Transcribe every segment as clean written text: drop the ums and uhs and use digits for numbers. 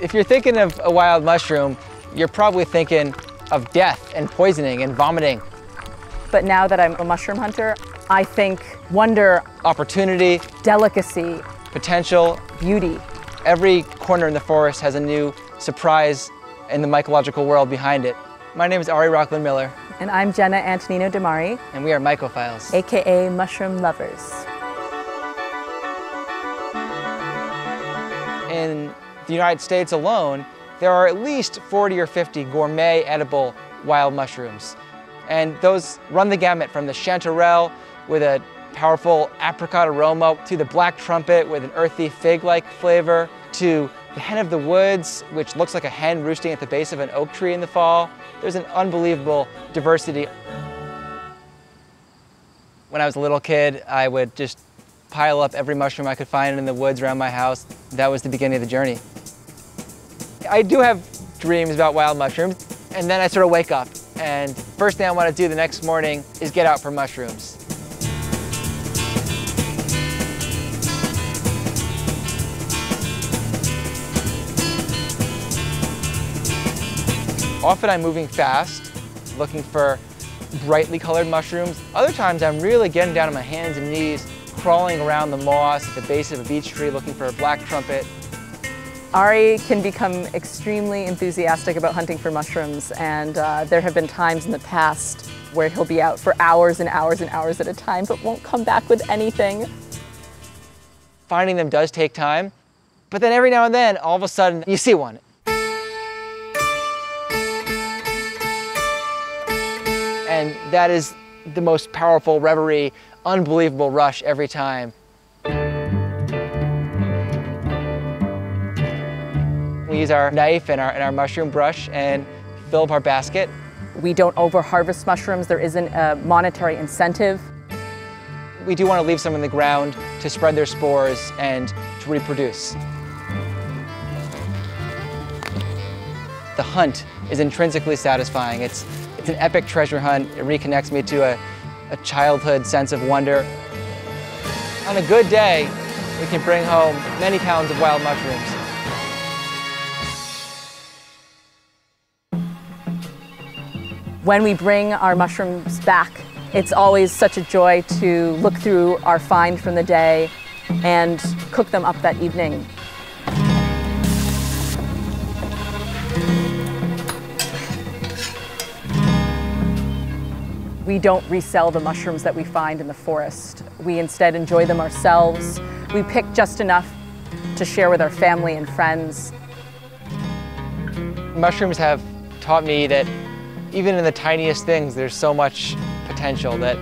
If you're thinking of a wild mushroom, you're probably thinking of death and poisoning and vomiting. But now that I'm a mushroom hunter, I think wonder, opportunity, delicacy, potential, beauty. Every corner in the forest has a new surprise in the mycological world behind it. My name is Ari Rockland Miller. And I'm Jenna Antonino DiMare. And we are mycophiles, AKA mushroom lovers. In the United States alone, there are at least 40 or 50 gourmet edible wild mushrooms. And those run the gamut from the chanterelle with a powerful apricot aroma to the black trumpet with an earthy fig-like flavor to the hen of the woods, which looks like a hen roosting at the base of an oak tree in the fall. There's an unbelievable diversity. When I was a little kid, I would just pile up every mushroom I could find in the woods around my house. That was the beginning of the journey. I do have dreams about wild mushrooms, and then I sort of wake up, and first thing I want to do the next morning is get out for mushrooms. Often I'm moving fast, looking for brightly colored mushrooms. Other times I'm really getting down on my hands and knees, crawling around the moss at the base of a beech tree looking for a black trumpet. Ari can become extremely enthusiastic about hunting for mushrooms, and there have been times in the past where he'll be out for hours and hours and hours at a time, but won't come back with anything. Finding them does take time, but then every now and then, all of a sudden, you see one. And that is the most powerful reverie, unbelievable rush every time. We use our knife and our mushroom brush and fill up our basket. We don't over-harvest mushrooms. There isn't a monetary incentive. We do want to leave some in the ground to spread their spores and to reproduce. The hunt is intrinsically satisfying. It's an epic treasure hunt. It reconnects me to a childhood sense of wonder. On a good day, we can bring home many pounds of wild mushrooms. When we bring our mushrooms back, it's always such a joy to look through our find from the day and cook them up that evening. We don't resell the mushrooms that we find in the forest. We instead enjoy them ourselves. We pick just enough to share with our family and friends. Mushrooms have taught me that even in the tiniest things, there's so much potential, that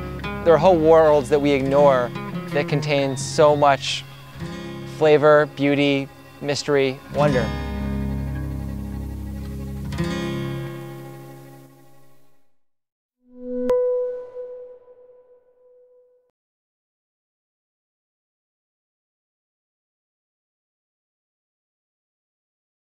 there are whole worlds that we ignore that contain so much flavor, beauty, mystery, wonder.